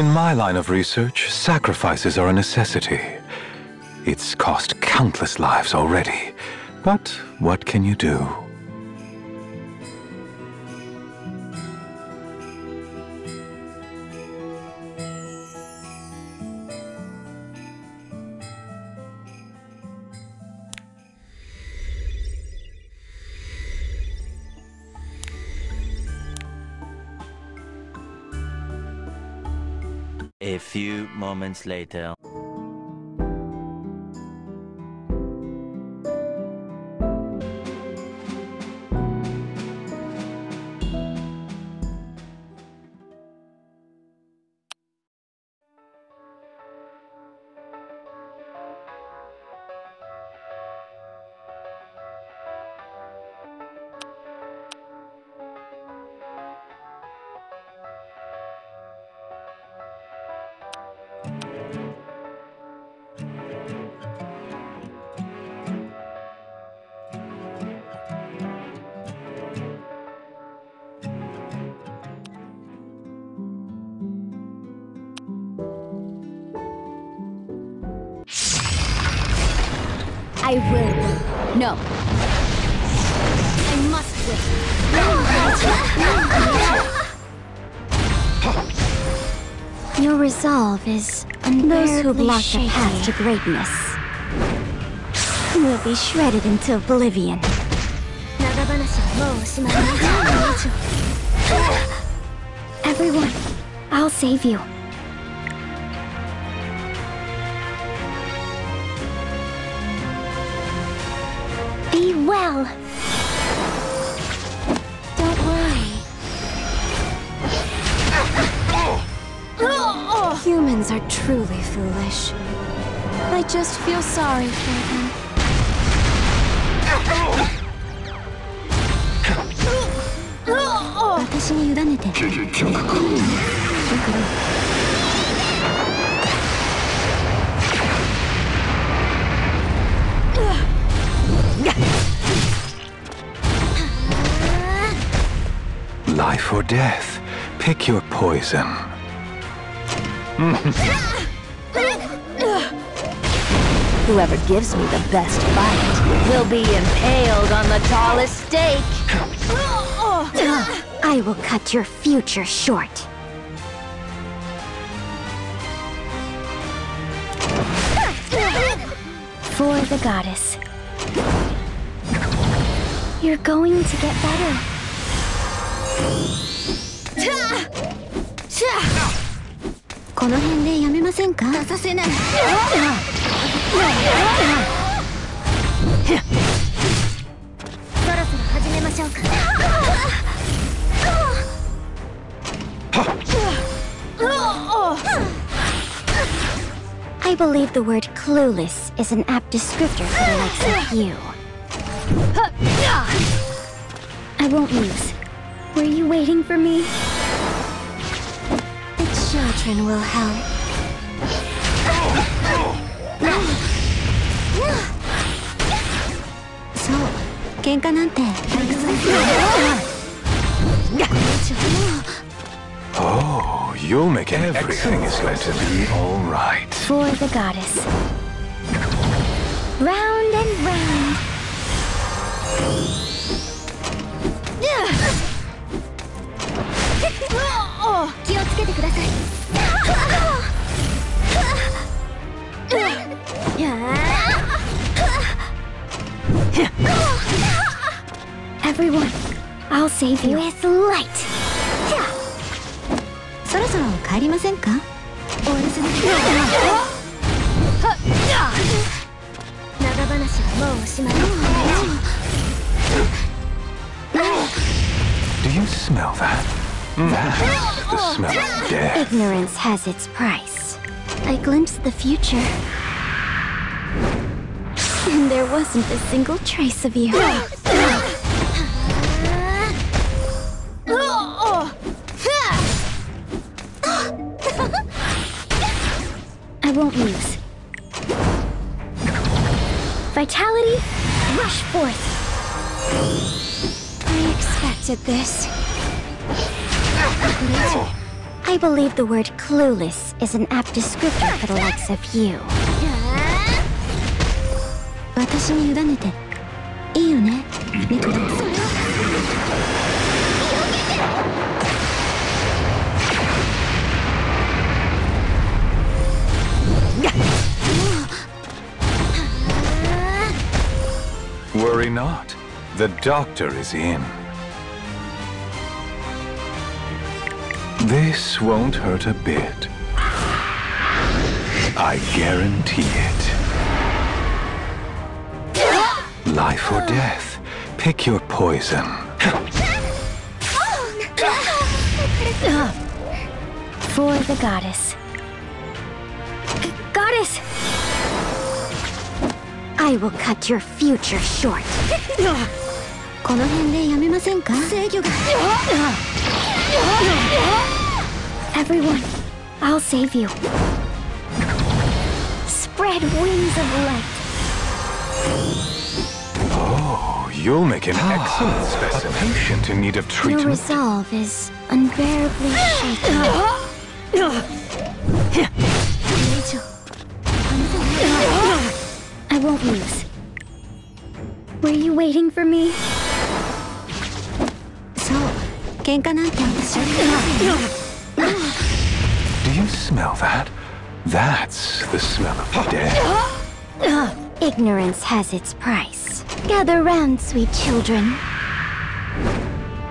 in my line of research, sacrifices are a necessity. It's cost countless lives already. But what can you do? A few moments later. I will win. No. I must win. Your resolve is unbearably shaken. Those who block the path to greatness will be shredded into oblivion. Everyone, I'll save you. Be well. Don't worry. Humans are truly foolish. I just feel sorry for them. Life or death, pick your poison. Whoever gives me the best fight will be impaled on the tallest stake. I will cut your future short. For the goddess. You're going to get better. I believe the word clueless is an apt descriptor for the likes of you. I won't lose. Were you waiting for me? The children will help. So, genka nante. Oh, you'll make everything is going to be all right. For the goddess. Round and round. Everyone, I'll save you with light. Kairi Mazenka. Do you smell that? That's the smell of death. Ignorance has its price. I glimpsed the future, and there wasn't a single trace of you. I won't lose. Vitality, rush forth. I expected this. I believe the word clueless is an apt descriptor for the likes of you. Worry not. The doctor is in. This won't hurt a bit. I guarantee it. Life or death, pick your poison. For the goddess. Goddess! I will cut your future short. Everyone, I'll save you. Spread wings of light. Oh, you'll make an excellent specimen. A patient in need of treatment. Your resolve is unbearably shaken. I won't lose. Were you waiting for me? Do you smell that? That's the smell of the dead. Ignorance has its price. Gather round, sweet children.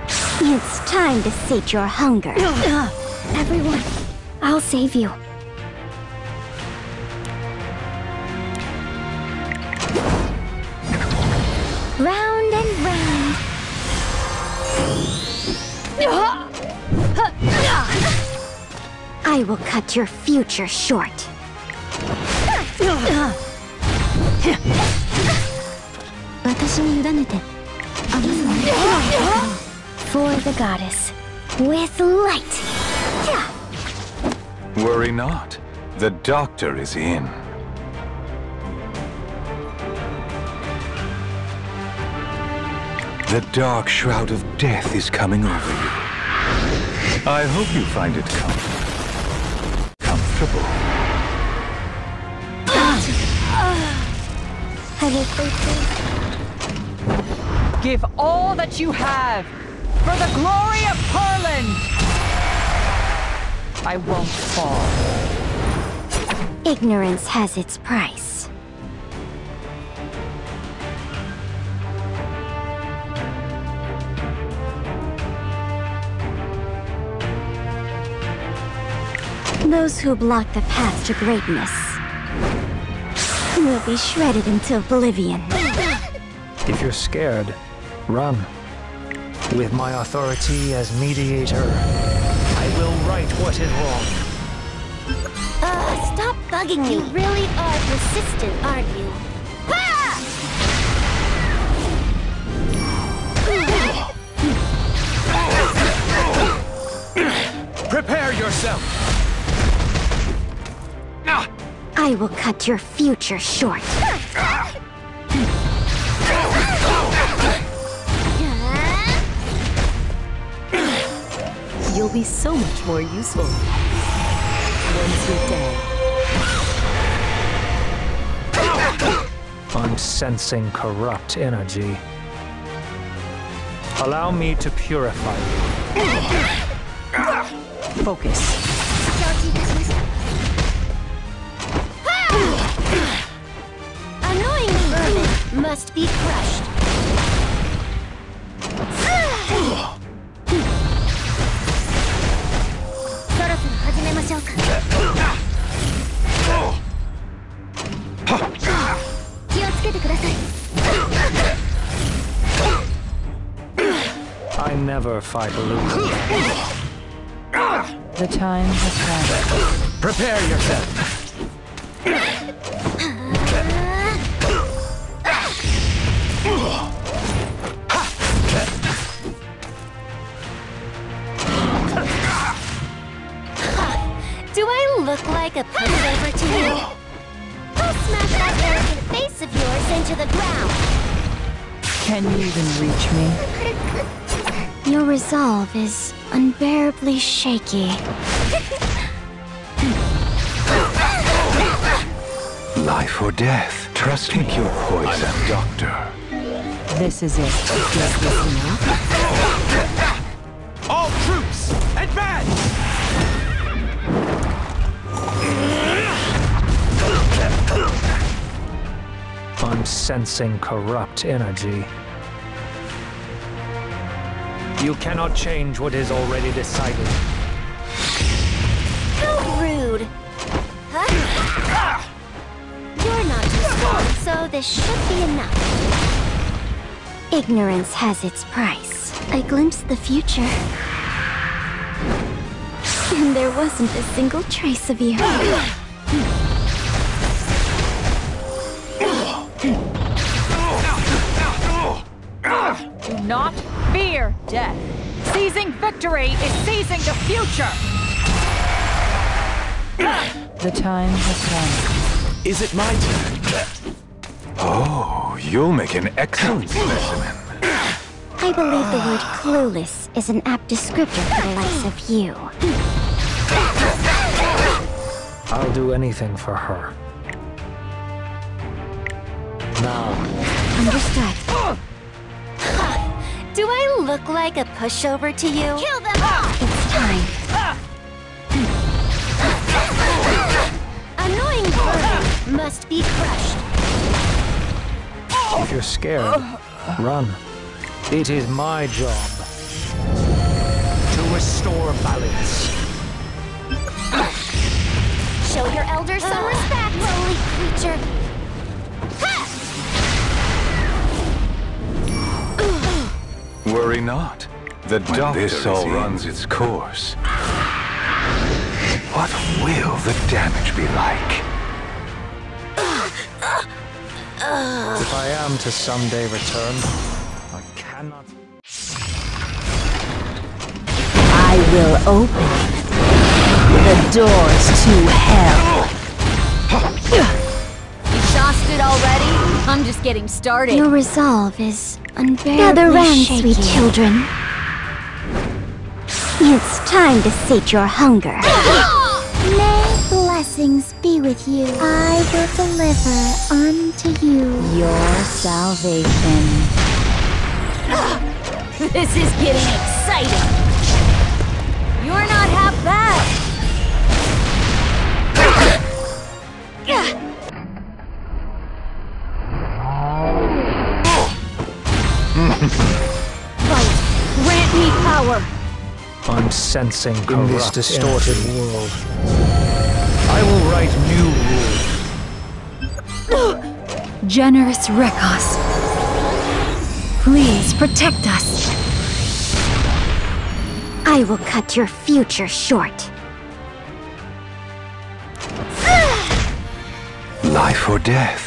It's time to sate your hunger. Everyone, I'll save you. Round and round. I will cut your future short. For the goddess, with light. Worry not, the doctor is in. The dark shroud of death is coming over you. I hope you find it comfortable. Give all that you have for the glory of Perlen! I won't fall. Ignorance has its price. Those who block the path to greatness will be shredded into oblivion. If you're scared, run. With my authority as mediator, I will right what is wrong. Stop bugging me. You really are persistent, aren't you? Prepare yourself! I will cut your future short. You'll be so much more useful once you're dead. I'm sensing corrupt energy. Allow me to purify you. Focus. Must be crushed. I never fight a loser. The time has come. Prepare yourself. Look like a pushover to you? I'll smash that arrogant face of yours into the ground. Can you even reach me? Your resolve is unbearably shaky. Life or death. Trust me. Take your poison. I'm a doctor. This is it. Just listen up. All troops, advance! I'm sensing corrupt energy. You cannot change what is already decided. How rude! Huh? You're not too strong, so this should be enough. Ignorance has its price. I glimpsed the future. And there wasn't a single trace of you. Do not fear death. Seizing victory is seizing the future. The time has come. Is it my turn? Oh, you'll make an excellent specimen. I believe the word clueless is an apt descriptor for the likes of you. I'll do anything for her. Now. Understood. Do I look like a pushover to you? Kill them all! It's time. Annoying burden must be crushed. If you're scared, run. It is my job to restore balance. Show your elders some respect, holy creature. Worry not. The doctor this all runs its course. What will the damage be like? If I am to someday return, I cannot. I will open the doors to hell. Exhausted already? I'm just getting started. Your resolve is unbearably gather round, sweet children. It's time to sate your hunger. May blessings be with you. I will deliver unto you your salvation. This is getting exciting. You're not half bad. Grant me power! I'm sensing in this distorted world. I will write new rules. Generous Rekos, please protect us. I will cut your future short. Life or death.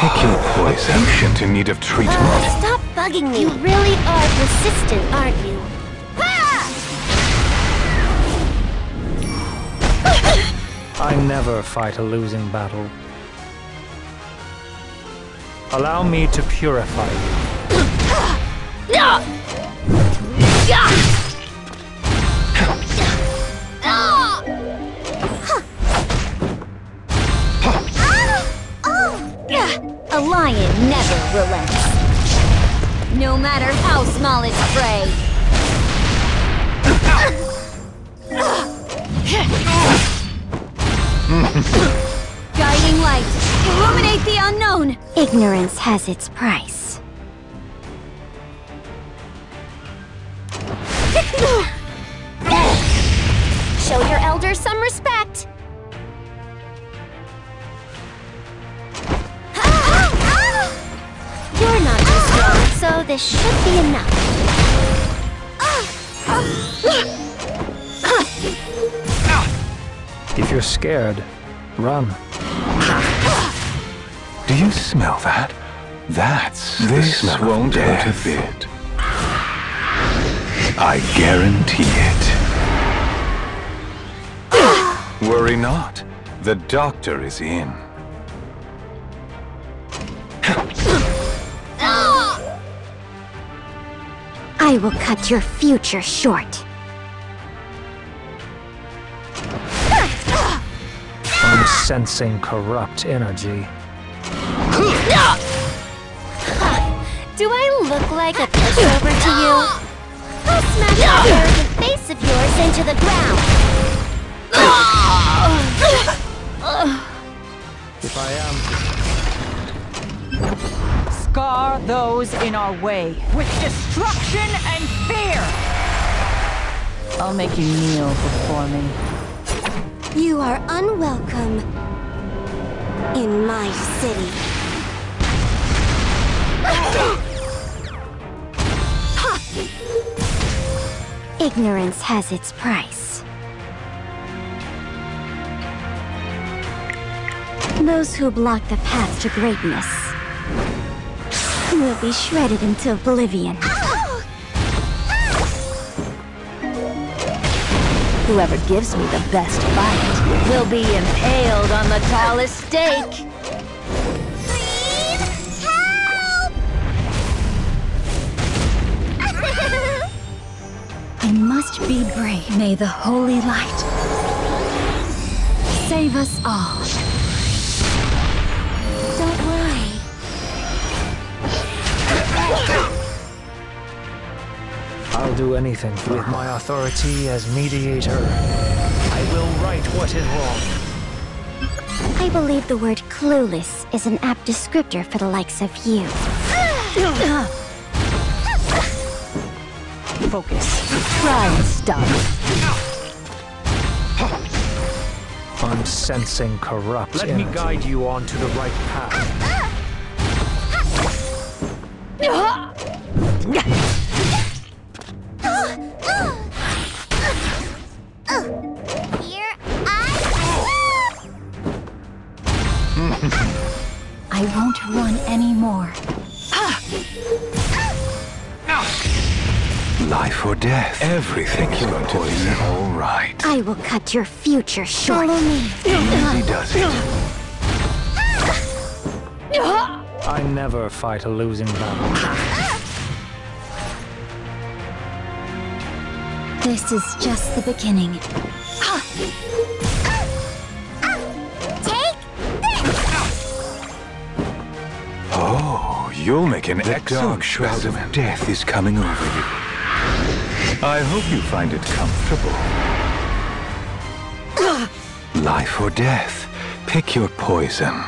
Pick your poison. A patient in need of treatment. Stop bugging me. You really are persistent, aren't you? I never fight a losing battle. Allow me to purify you. A lion never relents. No matter how small its prey. Guiding light, illuminate the unknown. Ignorance has its price. Show your elders some respect. You're not too strong, so this should be enough. If you're scared, run. Do you smell that? That's this won't hurt a bit. I guarantee it. Worry not, the doctor is in. I will cut your future short. was sensing corrupt energy. Do I look like a pushover to you? I'll smash that arrogant face of yours into the ground. If I am... Scar those in our way with destruction and fear! I'll make you kneel before me. You are unwelcome in my city. Ignorance has its price. Those who block the path to greatness will be shredded into oblivion. Whoever gives me the best fight will be impaled on the tallest stake. I must be brave. May the holy light save us all. Don't worry. I'll do anything with my authority as mediator. I will right what is wrong. I believe the word clueless is an apt descriptor for the likes of you. Focus. Try and stop. I'm sensing corrupt energy. Let me guide you onto the right path. Here I am. I won't run anymore. Life or death. Everything is going to be all right. I will cut your future short. Follow me. Easy does it. I never fight a losing battle. This is just the beginning. Take this! Oh, you'll make an excellent shroud of death is coming over you. I hope you find it comfortable. Life or death, pick your poison.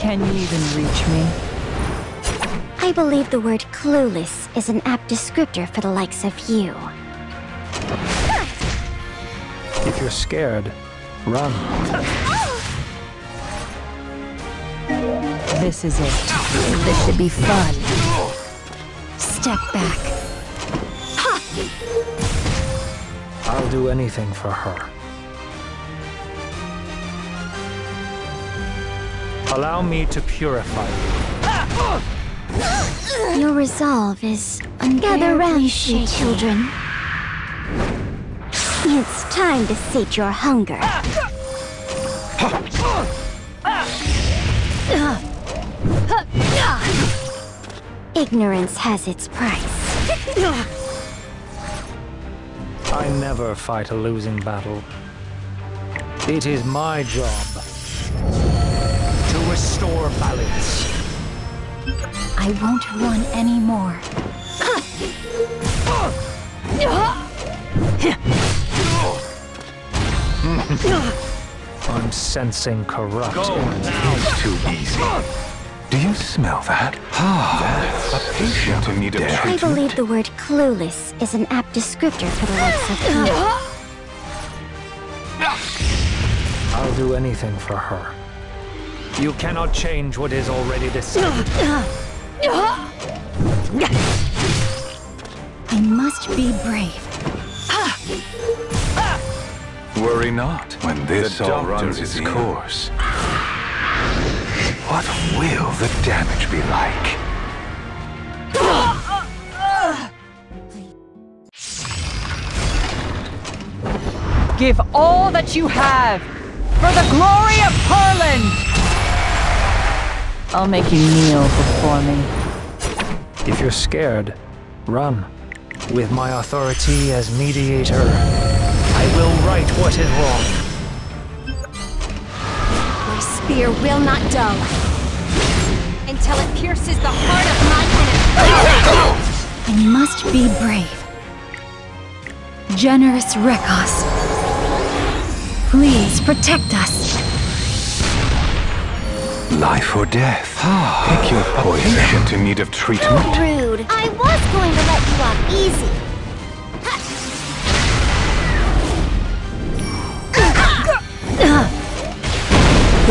Can you even reach me? I believe the word clueless is an apt descriptor for the likes of you. If you're scared, run. This is it. This should be fun. Step back. I'll do anything for her. Allow me to purify you. Your resolve is gather round you, children. It's time to sate your hunger. Ignorance has its price. I never fight a losing battle. It is my job to restore balance. I won't run anymore. I'm sensing corrupt energy. It's too easy. Do you smell that? That's a patient in need of treatment. I believe the word clueless is an apt descriptor for the likes of you. I'll do anything for her. You cannot change what is already decided. I must be brave. Worry not when this all runs its course. What will the damage be like? Give all that you have for the glory of Perlen! I'll make you kneel before me. If you're scared, run. With my authority as mediator, I will right what is wrong. My spear will not dull until it pierces the heart of my enemy. I must be brave. Generous Rekos, please protect us. Life or death. Pick your poison. Into need of treatment. How rude! I was going to let you off easy.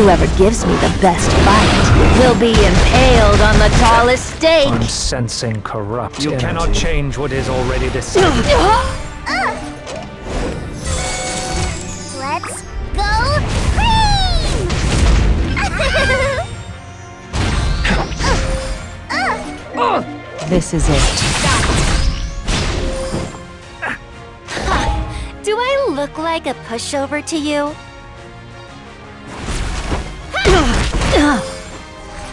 Whoever gives me the best fight will be impaled on the tallest stake. I'm sensing corrupt. You cannot change what is already decided. Let's go cream! This is it. Do I look like a pushover to you?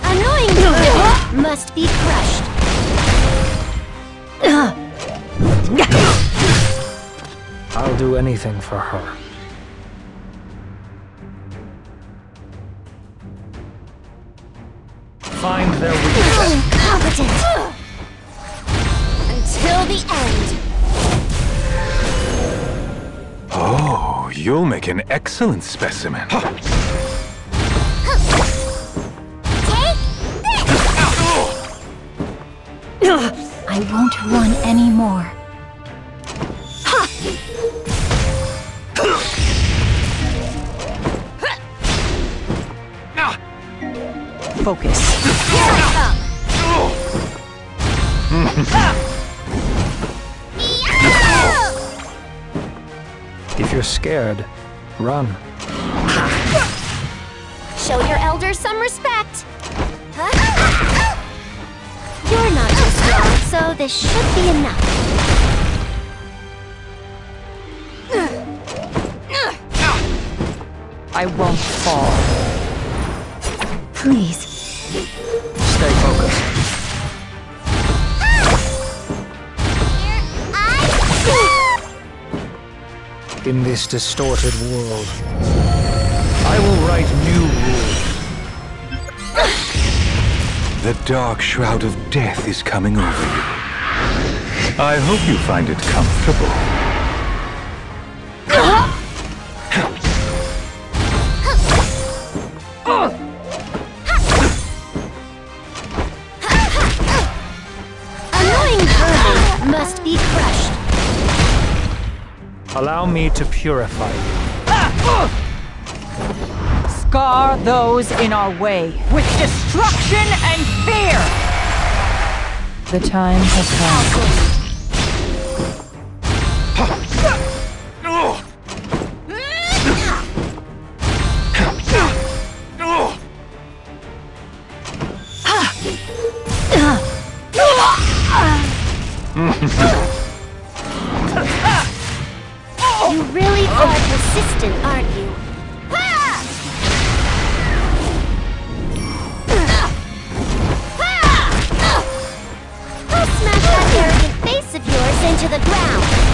Annoying bird must be crushed. I'll do anything for her. Find their weakness. Incompetent! Until the end. Oh, you'll make an excellent specimen. Huh. Take this! I won't run anymore. Focus. Here I come. If you're scared, run. Show your elders some respect. Huh? You're not too strong, so this should be enough. I won't fall. Please. Stay focused. Here I go! In this distorted world, I will write new rules. The dark shroud of death is coming over you. I hope you find it comfortable. Allow me to purify you. Scar those in our way with destruction and fear! The time has come. You really are persistent, aren't you? I'll smash that arrogant face of yours into the ground!